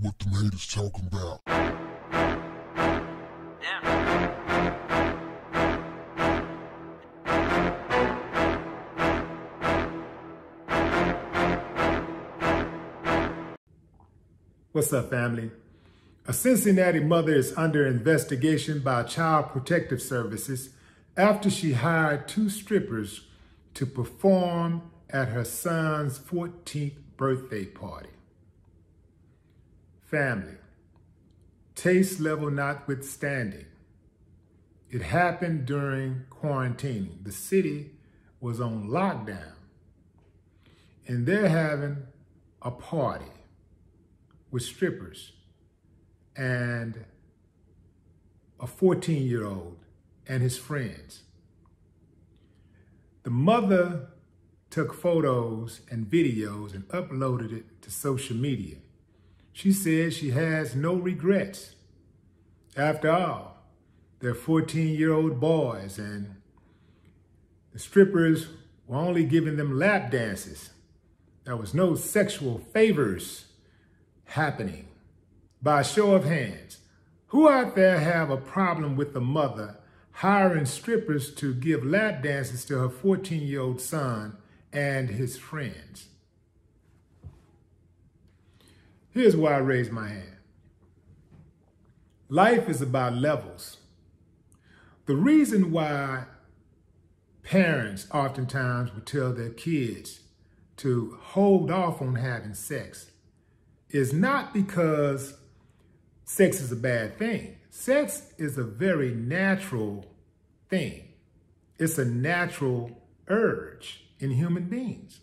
what the haters talking about. Yeah. What's up, family? A Cincinnati mother is under investigation by Child Protective Services after she hired two strippers to perform at her son's 14th birthday party. Family, taste level notwithstanding, it happened during quarantine. The city was on lockdown and they're having a party with strippers and a 14-year-old and his friends. The mother took photos and videos and uploaded it to social media. She says she has no regrets. After all, they're 14-year-old boys and the strippers were only giving them lap dances. There was no sexual favors happening. By show of hands, who out there have a problem with the mother hiring strippers to give lap dances to her 14-year-old son and his friends? Here's why I raised my hand. Life is about levels. The reason why parents oftentimes would tell their kids to hold off on having sex is not because sex is a bad thing. Sex is a very natural thing. It's a natural urge in human beings.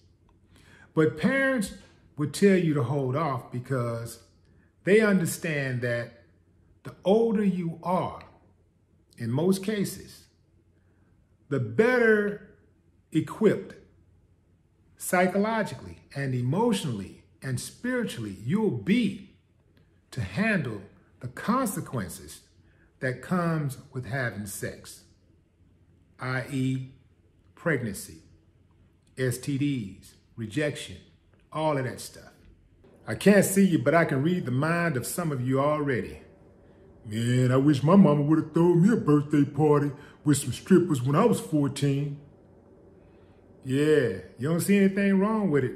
But parents would tell you to hold off because they understand that the older you are, in most cases, the better equipped psychologically and emotionally and spiritually you'll be to handle the consequences that comes with having sex, i.e. pregnancy, STDs, rejection, all of that stuff. I can't see you, but I can read the mind of some of you already. Man, I wish my mama would have thrown me a birthday party with some strippers when I was 14. Yeah, you don't see anything wrong with it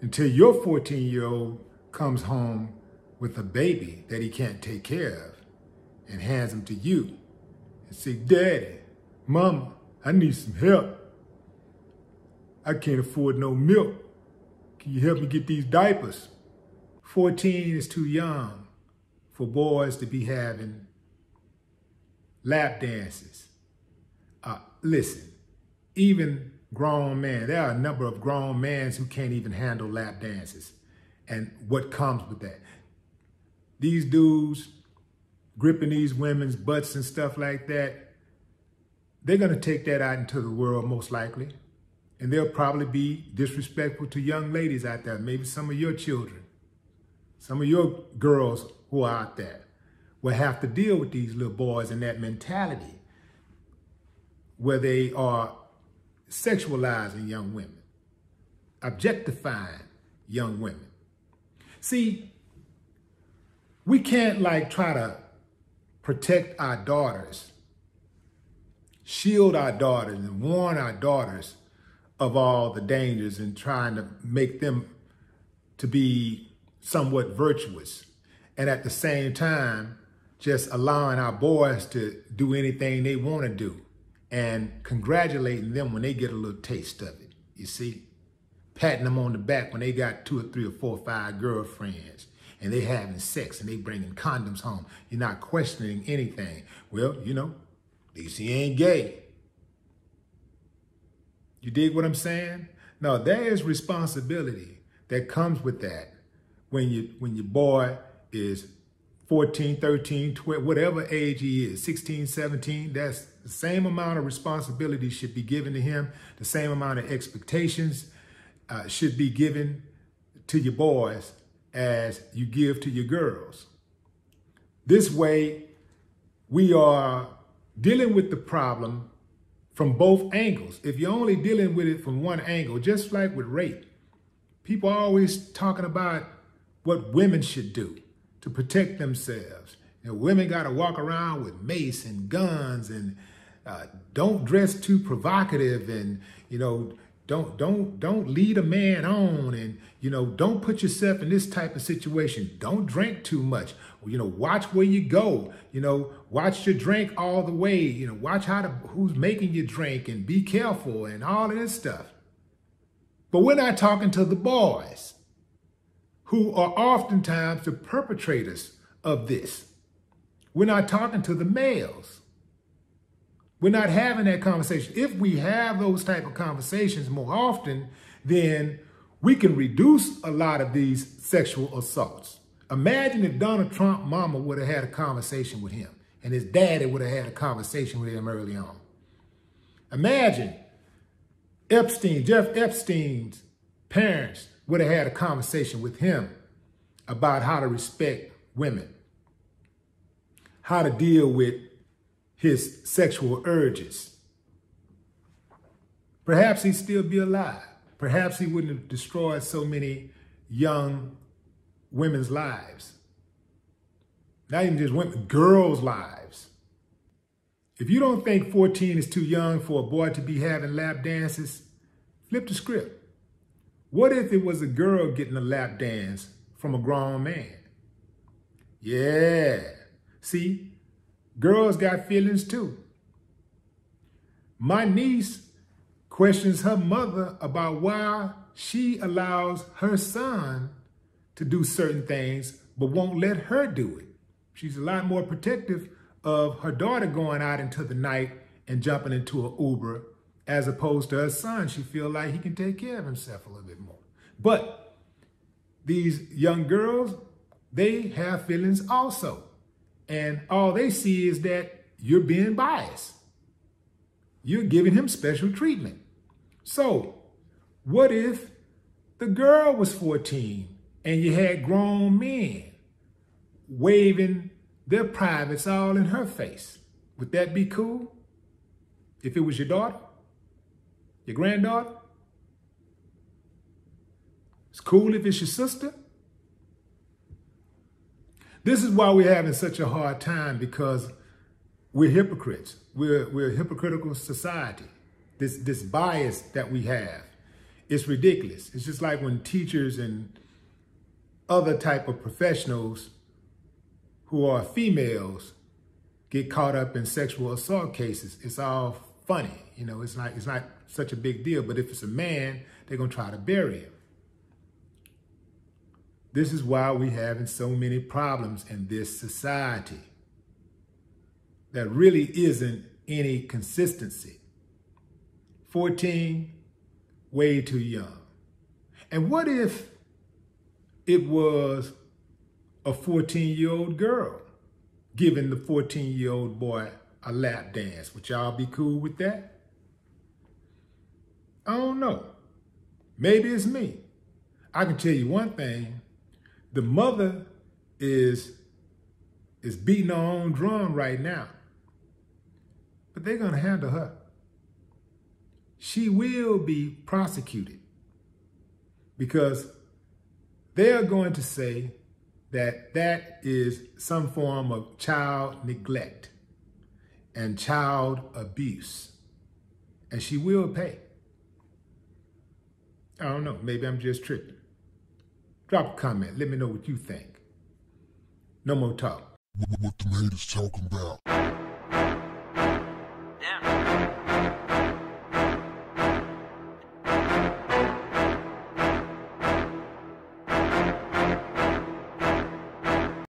until your 14-year-old comes home with a baby that he can't take care of and hands him to you and say, Daddy, Mama, I need some help. I can't afford no milk. Can you help me get these diapers? 14 is too young for boys to be having lap dances. Listen, even grown men, there are a number of grown men who can't even handle lap dances and what comes with that. These dudes gripping these women's butts and stuff like that, they're gonna take that out into the world most likely. And they'll probably be disrespectful to young ladies out there, maybe some of your children, some of your girls who are out there will have to deal with these little boys and that mentality where they are sexualizing young women, objectifying young women. See, we can't like try to protect our daughters, shield our daughters and warn our daughters of all the dangers and trying to make them to be somewhat virtuous. And at the same time, just allowing our boys to do anything they want to do and congratulating them when they get a little taste of it, you see? Patting them on the back when they got 2 or 3 or 4 or 5 girlfriends and they having sex and they bringing condoms home. You're not questioning anything. Well, you know, at least he ain't gay. You dig what I'm saying? No, there is responsibility that comes with that when your boy is 14, 13, 12, whatever age he is, 16, 17, that's the same amount of responsibility should be given to him. The same amount of expectations should be given to your boys as you give to your girls. This way, we are dealing with the problem from both angles. If you're only dealing with it from one angle, just like with rape, people are always talking about what women should do to protect themselves. And women got to walk around with mace and guns and don't dress too provocative, and, you know, don't lead a man on, and, you know, don't put yourself in this type of situation. Don't drink too much. You know, watch where you go. You know, watch your drink all the way. You know, watch how to, who's making you drink, and be careful and all of this stuff. But we're not talking to the boys, who are oftentimes the perpetrators of this. We're not talking to the males. We're not having that conversation. If we have those type of conversations more often, then we can reduce a lot of these sexual assaults. Imagine if Donald Trump's mama would have had a conversation with him, and his daddy would have had a conversation with him early on. Imagine Epstein, Jeff Epstein's parents would have had a conversation with him about how to respect women, how to deal with his sexual urges. Perhaps he'd still be alive. Perhaps he wouldn't have destroyed so many young women's lives. Not even just women, girls' lives. If you don't think 14 is too young for a boy to be having lap dances, flip the script. What if it was a girl getting a lap dance from a grown man? Yeah. See, girls got feelings too. My niece questions her mother about why she allows her son to do certain things, but won't let her do it. She's a lot more protective of her daughter going out into the night and jumping into an Uber, as opposed to her son. She feels like he can take care of himself a little bit more. But these young girls, they have feelings also. And all they see is that you're being biased. You're giving him special treatment. So what if the girl was 14 and you had grown men waving their privates all in her face? Would that be cool? If it was your daughter, your granddaughter? It's cool if it's your sister. This is why we're having such a hard time, because we're hypocrites. We're a hypocritical society. This bias that we have, it's ridiculous. It's just like when teachers and other type of professionals who are females get caught up in sexual assault cases. It's all funny. You know, it's not such a big deal. But if it's a man, they're going to try to bury him. This is why we're having so many problems in this society. There really isn't any consistency. 14, way too young. And what if it was a 14-year-old girl giving the 14-year-old boy a lap dance? Would y'all be cool with that? I don't know. Maybe it's me. I can tell you one thing. The mother is beating her own drum right now, but they're going to handle her. She will be prosecuted, because they are going to say that that is some form of child neglect and child abuse, and she will pay. I don't know. Maybe I'm just tripping. Drop a comment. Let me know what you think. No more talk. What the haters talking about.